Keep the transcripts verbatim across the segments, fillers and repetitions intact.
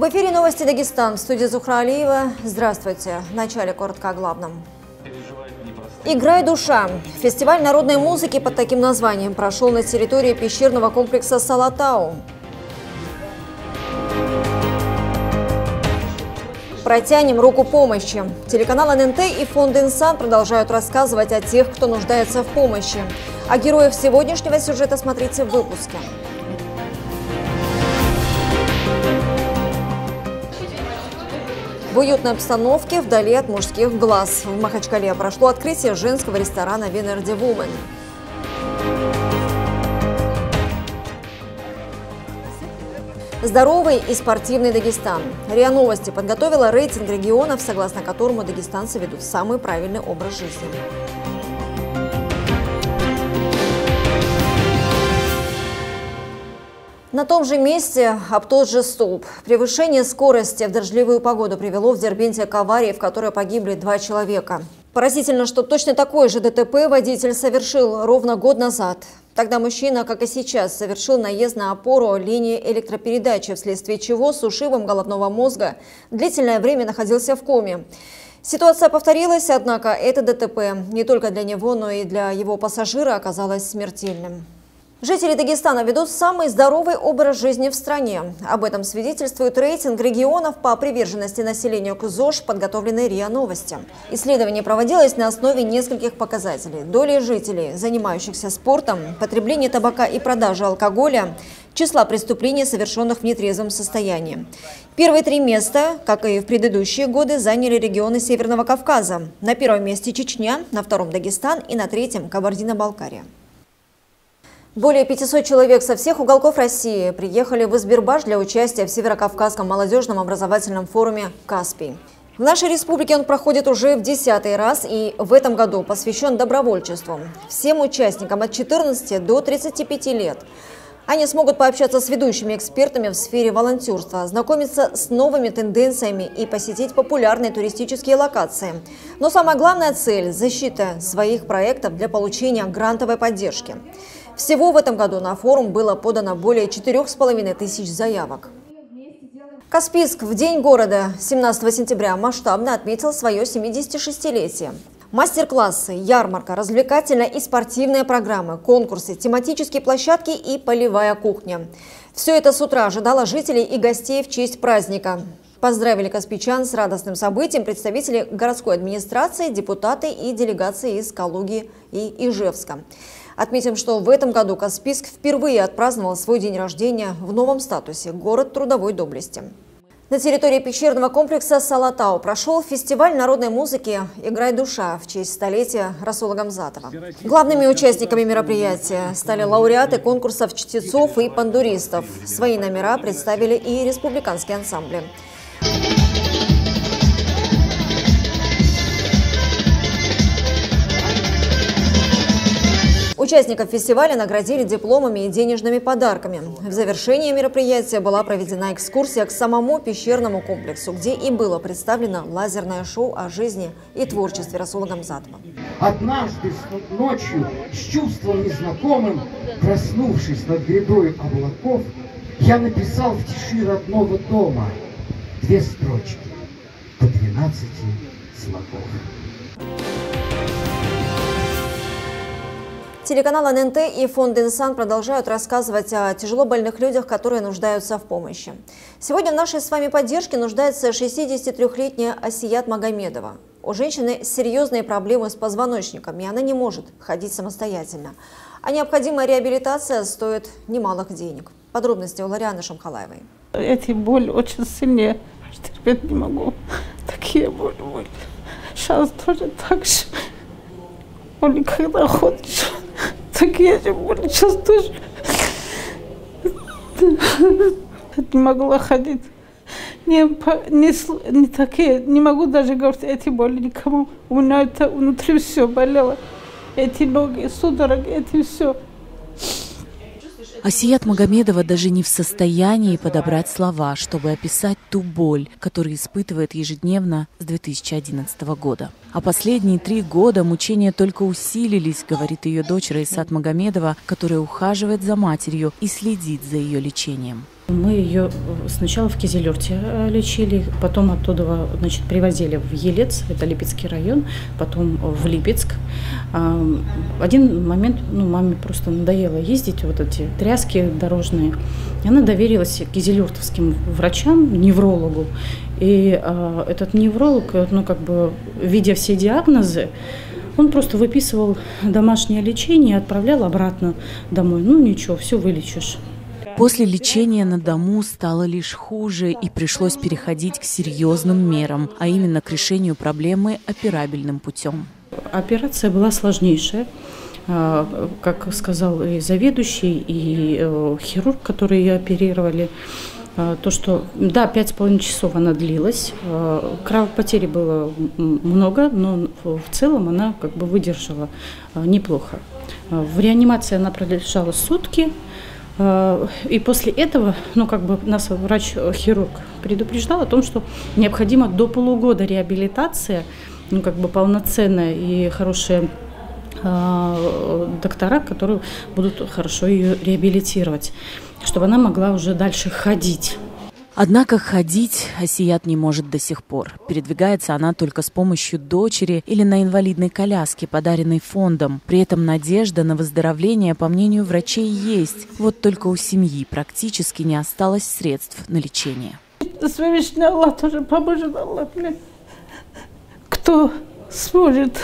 В эфире «Новости Дагестан», в студии Зухра Алиева. Здравствуйте. В начале коротко о главном. «Играй, душа». Фестиваль народной музыки под таким названием прошел на территории пещерного комплекса «Салатау». Протянем руку помощи. Телеканал эн эн тэ и фонд «Инсан» продолжают рассказывать о тех, кто нуждается в помощи. О героях сегодняшнего сюжета смотрите в выпуске. В уютной обстановке, вдали от мужских глаз, в Махачкале прошло открытие женского ресторана «Венерди Women». Здоровый и спортивный Дагестан. РИА Новости подготовила рейтинг регионов, согласно которому дагестанцы ведут самый правильный образ жизни. На том же месте об тот же столб. Превышение скорости в дождливую погоду привело в Дербенте к аварии, в которой погибли два человека. Поразительно, что точно такое же дэ тэ пэ водитель совершил ровно год назад. Тогда мужчина, как и сейчас, совершил наезд на опору линии электропередачи, вследствие чего с ушибом головного мозга длительное время находился в коме. Ситуация повторилась, однако это дэ тэ пэ не только для него, но и для его пассажира оказалось смертельным. Жители Дагестана ведут самый здоровый образ жизни в стране. Об этом свидетельствует рейтинг регионов по приверженности населению к ЗОЖ, подготовленный РИА Новости. Исследование проводилось на основе нескольких показателей: доли жителей, занимающихся спортом, потребление табака и продажи алкоголя, числа преступлений, совершенных в нетрезвом состоянии. Первые три места, как и в предыдущие годы, заняли регионы Северного Кавказа. На первом месте Чечня, на втором Дагестан и на третьем Кабардино-Балкария. Более пятисот человек со всех уголков России приехали в Избербаш для участия в Северокавказском молодежном образовательном форуме «Каспий». В нашей республике он проходит уже в десятый раз и в этом году посвящен добровольчеству. Всем участникам от четырнадцати до тридцати пяти лет. Они смогут пообщаться с ведущими экспертами в сфере волонтерства, ознакомиться с новыми тенденциями и посетить популярные туристические локации. Но самая главная цель – защита своих проектов для получения грантовой поддержки. Всего в этом году на форум было подано более четырёх с половиной тысяч заявок. Каспийск в день города семнадцатого сентября масштабно отметил свое семидесятишестилетие. Мастер-классы, ярмарка, развлекательная и спортивная программы, конкурсы, тематические площадки и полевая кухня. Все это с утра ожидало жителей и гостей в честь праздника. Поздравили каспийчан с радостным событием представители городской администрации, депутаты и делегации из Калуги и Ижевска. Отметим, что в этом году Каспийск впервые отпраздновал свой день рождения в новом статусе – город трудовой доблести. На территории пещерного комплекса «Салатау» прошел фестиваль народной музыки «Играй, душа» в честь столетия Расула Гамзатова. Главными участниками мероприятия стали лауреаты конкурсов чтецов и бандуристов. Свои номера представили и республиканские ансамбли. Участников фестиваля наградили дипломами и денежными подарками. В завершении мероприятия была проведена экскурсия к самому пещерному комплексу, где и было представлено лазерное шоу о жизни и творчестве Расула Гамзатова. Однажды ночью, с чувством незнакомым, проснувшись над грядой облаков, я написал в тиши родного дома две строчки по двенадцати слогов. Телеканал эн эн тэ и фонд «Инсан» продолжают рассказывать о тяжелобольных людях, которые нуждаются в помощи. Сегодня в нашей с вами поддержке нуждается шестидесятитрёхлетняя Асият Магомедова. У женщины серьезные проблемы с позвоночником, и она не может ходить самостоятельно. А необходимая реабилитация стоит немалых денег. Подробности у Ларьяны Шамхалаевой. Эти боль очень сильные, что терпеть не могу. Такие боли, боли. Сейчас тоже так же. Боли, когда ходишь. Такие же боли, сейчас тоже. Не могла ходить. Не, не, не такие, не могу даже говорить, эти боли никому. У меня это внутри все болело. Эти ноги, судороги, эти все. Асият Магомедова даже не в состоянии подобрать слова, чтобы описать ту боль, которую испытывает ежедневно с две тысячи одиннадцатого года. А последние три года мучения только усилились, говорит ее дочь Райсат Магомедова, которая ухаживает за матерью и следит за ее лечением. Мы ее сначала в Кизилюрте лечили, потом оттуда, значит, привозили в Елец, это Липецкий район, потом в Липецк. Один момент, ну, маме просто надоело ездить, вот эти тряски дорожные. И она доверилась кизилюртовским врачам, неврологу. И а, этот невролог, ну, как бы, видя все диагнозы, он просто выписывал домашнее лечение и отправлял обратно домой. Ну, ничего, все вылечишь. После лечения на дому стало лишь хуже и пришлось переходить к серьезным мерам, а именно к решению проблемы операбельным путем. Операция была сложнейшая, как сказал и заведующий, и хирург, который ее оперировали. То, что, да, пять с половиной часов она длилась, кровопотери было много, но в целом она как бы выдержала неплохо. В реанимации она пролежала сутки. И после этого, ну, как бы, нас врач-хирург предупреждал о том, что необходимо до полугода реабилитация, ну, как бы, полноценная, и хорошие э, доктора, которые будут хорошо ее реабилитировать, чтобы она могла уже дальше ходить. Однако ходить Асият не может до сих пор. Передвигается она только с помощью дочери или на инвалидной коляске, подаренной фондом. При этом надежда на выздоровление, по мнению врачей, есть. Вот только у семьи практически не осталось средств на лечение. Святейший Аллах тоже поможет, Аллах, блин. Кто сможет,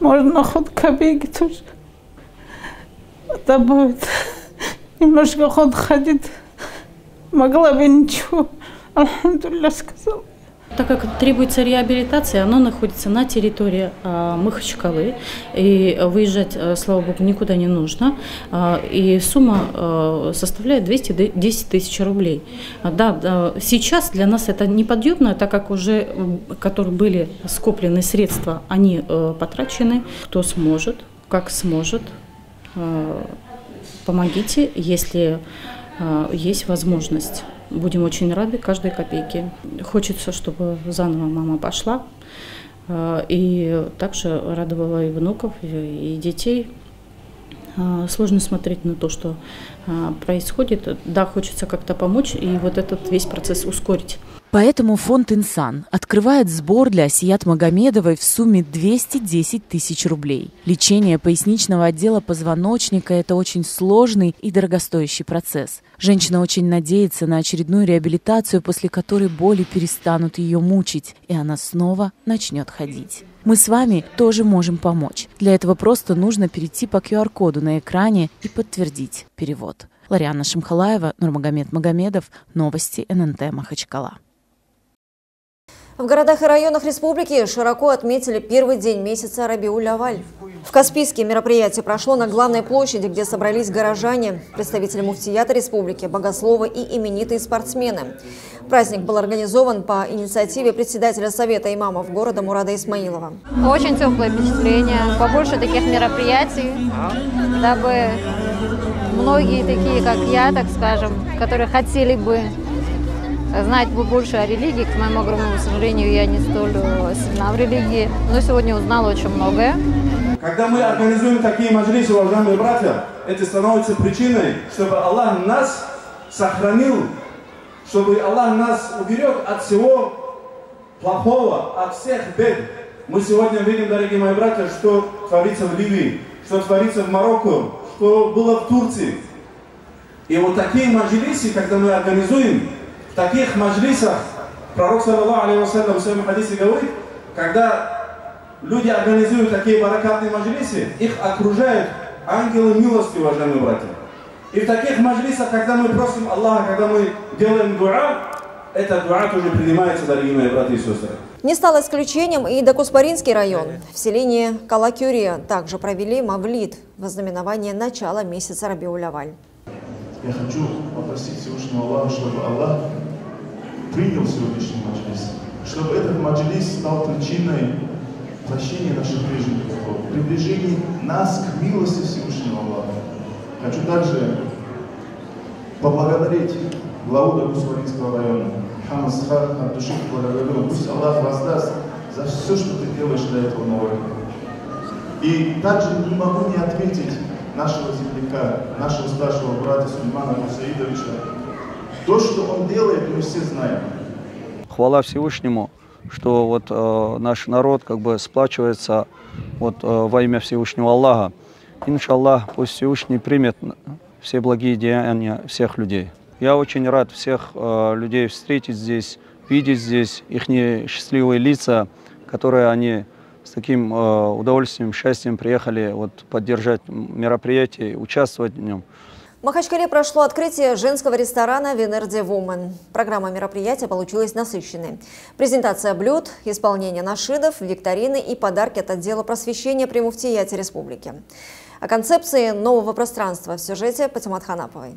можно хоть копейки тоже добавить. Немножко хоть ходит. Могла бы ничего, алхамдулилля, сказала. Так как требуется реабилитация, она находится на территории э, Махачкалы. И выезжать, э, слава богу, никуда не нужно. Э, и сумма э, составляет двести десять тысяч рублей. Да, да, сейчас для нас это неподъемно, так как уже, которые были скоплены средства, они э, потрачены. Кто сможет, как сможет, э, помогите, если... есть возможность. Будем очень рады каждой копейке. Хочется, чтобы заново мама пошла и также радовала и внуков, и детей. Сложно смотреть на то, что происходит. Да, хочется как-то помочь и вот этот весь процесс ускорить. Поэтому фонд «Инсан» открывает сбор для Асият Магомедовой в сумме двести десять тысяч рублей. Лечение поясничного отдела позвоночника – это очень сложный и дорогостоящий процесс. Женщина очень надеется на очередную реабилитацию, после которой боли перестанут ее мучить, и она снова начнет ходить. Мы с вами тоже можем помочь. Для этого просто нужно перейти по ку ар коду на экране и подтвердить перевод. Ларьяна Шамхалаева, Нурмагомед Магомедов, новости эн эн тэ Махачкала. В городах и районах республики широко отметили первый день месяца Рабиуль-авваль. В Каспийске мероприятие прошло на главной площади, где собрались горожане, представители Муфтията республики, богословы и именитые спортсмены. Праздник был организован по инициативе председателя Совета имамов города Мурада Исмаилова. Очень теплое впечатление, побольше таких мероприятий, дабы многие такие, как я, так скажем, которые хотели бы знать больше о религии, к моему огромному сожалению, я не столь сильна в религии, но сегодня узнала очень многое. Когда мы организуем такие маджлисы, уважаемые братья, это становится причиной, чтобы Аллах нас сохранил, чтобы Аллах нас уберег от всего плохого, от всех бед. Мы сегодня видим, дорогие мои братья, что творится в Ливии, что творится в Марокко, что было в Турции. И вот такие маджлисы, когда мы организуем, в таких маджлисах пророк, саллаллаху алейхи вассалям, в своем хадисе говорит, когда люди организуют такие баракатные маджлисы, их окружают ангелы милости, уважаемые братья. И в таких маджлисах, когда мы просим Аллаха, когда мы делаем дуа, эта дуа тоже принимается, дорогие мои братья и сестры. Не стал исключением и Докузпаринский район. В селении Калакюрия также провели мавлид во знаменование начала месяца Рабиуль-авваль. Я хочу попросить Всевышнего Аллаха, чтобы Аллах принял сегодняшний маджлис, чтобы этот маджлис стал причиной прощения наших ближних грехов, приближения нас к милости Всевышнего Аллаха. Хочу также поблагодарить главу Докузпаринского района, Хамасха, от души благодарю. Пусть Аллах воздаст за все, что ты делаешь для этого народа. И также не могу не отметить нашего земляка, нашего старшего брата Сульмана Мусаидовича, То, что он делает, мы все знаем. Хвала Всевышнему, что вот э, наш народ как бы сплачивается вот, э, во имя Всевышнего Аллаха. Иншаллах, пусть Всевышний примет все благие деяния всех людей. Я очень рад всех э, людей встретить здесь, видеть здесь их счастливые лица, которые они с таким э, удовольствием, счастьем приехали вот, поддержать мероприятие, участвовать в нем. В Махачкале прошло открытие женского ресторана «Венерди Women». Программа мероприятия получилась насыщенной. Презентация блюд, исполнение нашидов, викторины и подарки от отдела просвещения при Муфтияте республики. О концепции нового пространства в сюжете Патимат Ханаповой.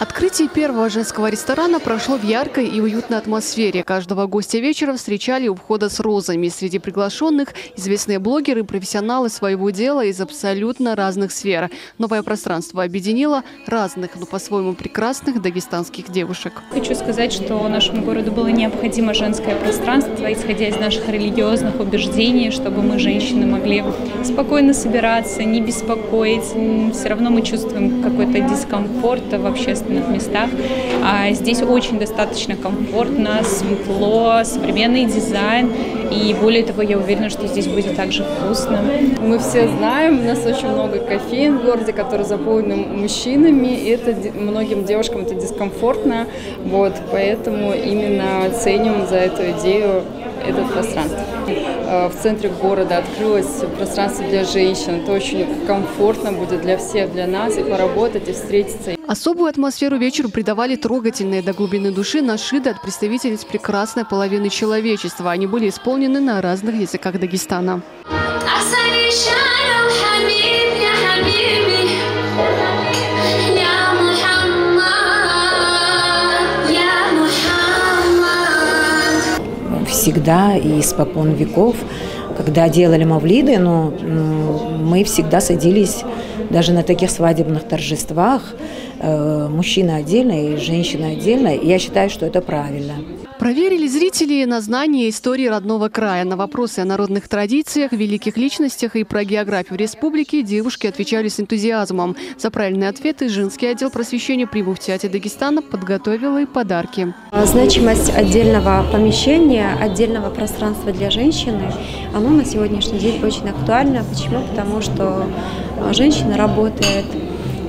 Открытие первого женского ресторана прошло в яркой и уютной атмосфере. Каждого гостя вечера встречали у входа с розами. Среди приглашенных известные блогеры, профессионалы своего дела из абсолютно разных сфер. Новое пространство объединило разных, но по-своему прекрасных дагестанских девушек. Хочу сказать, что нашему городу было необходимо женское пространство, исходя из наших религиозных убеждений, чтобы мы, женщины, могли спокойно собираться, не беспокоить. Все равно мы чувствуем какой-то дискомфорт в общественном местах. А здесь очень достаточно комфортно, светло, современный дизайн. И более того, я уверена, что здесь будет также вкусно. Мы все знаем, у нас очень много кофеин в городе, которые заполнены мужчинами. И это многим девушкам это дискомфортно. Вот, поэтому именно ценим за эту идею это пространство. В центре города открылось пространство для женщин. Это очень комфортно будет для всех, для нас, и поработать, и встретиться. Особую атмосферу вечеру придавали трогательные до глубины души нашиды от представительниц прекрасной половины человечества. Они были исполнены на разных языках Дагестана. Всегда и испокон веков, когда делали мавлиды, но мы всегда садились даже на таких свадебных торжествах, мужчина отдельно и женщина отдельно. И я считаю, что это правильно. Проверили зрители на знание истории родного края. На вопросы о народных традициях, великих личностях и про географию республики девушки отвечали с энтузиазмом. За правильные ответы женский отдел просвещения при Муфтияте Дагестана подготовила и подарки. Значимость отдельного помещения, отдельного пространства для женщины, оно на сегодняшний день очень актуально. Почему? Потому что женщина работает,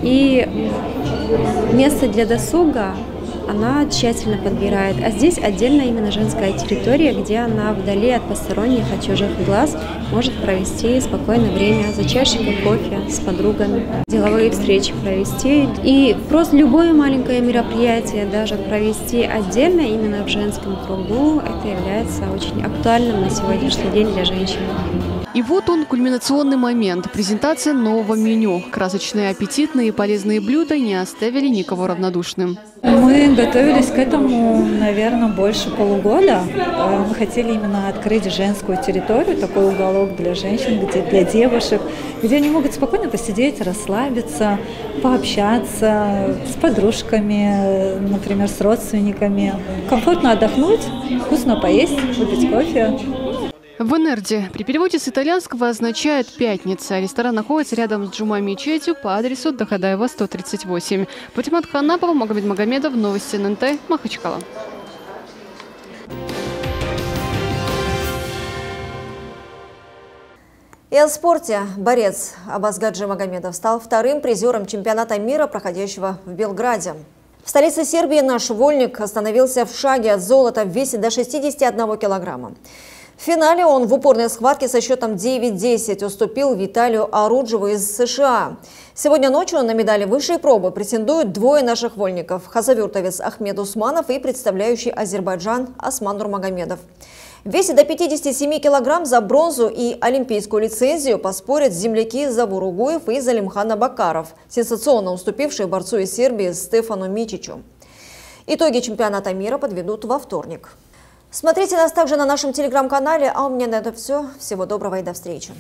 и место для досуга она тщательно подбирает. А здесь отдельно именно женская территория, где она вдали от посторонних, от чужих глаз может провести спокойное время за чашечкой кофе с подругами, деловые встречи провести. И просто любое маленькое мероприятие даже провести отдельно именно в женском кругу, это является очень актуальным на сегодняшний день для женщин. И вот он, кульминационный момент – презентация нового меню. Красочные, аппетитные и полезные блюда не оставили никого равнодушным. Мы готовились к этому, наверное, больше полугода. Мы хотели именно открыть женскую территорию, такой уголок для женщин, где, для девушек, где они могут спокойно посидеть, расслабиться, пообщаться с подружками, например, с родственниками. Комфортно отдохнуть, вкусно поесть, выпить кофе. Венерди при переводе с итальянского означает «пятница». Ресторан находится рядом с Джума-мечетью по адресу Дахадаева, сто тридцать восемь. Патимат Ханапова, Мурад Магомедов, Новости эн эн тэ, Махачкала. И о спорте. Борец Абазгаджи Магомедов стал вторым призером чемпионата мира, проходящего в Белграде. В столице Сербии наш вольник остановился в шаге от золота в весе до шестидесяти одного килограмма. В финале он в упорной схватке со счетом девять-десять уступил Виталию Аруджеву из США. Сегодня ночью на медали высшей пробы претендуют двое наших вольников – хасавюртовец Ахмед Усманов и представляющий Азербайджан Осман Нурмагомедов. В весе до пятидесяти семи килограмм за бронзу и олимпийскую лицензию поспорят земляки Забуру Гуев и Залимхан Абакаров, сенсационно уступившие борцу из Сербии Стефану Мичичу. Итоги чемпионата мира подведут во вторник. Смотрите нас также на нашем телеграм-канале. А у меня на это все. Всего доброго и до встречи.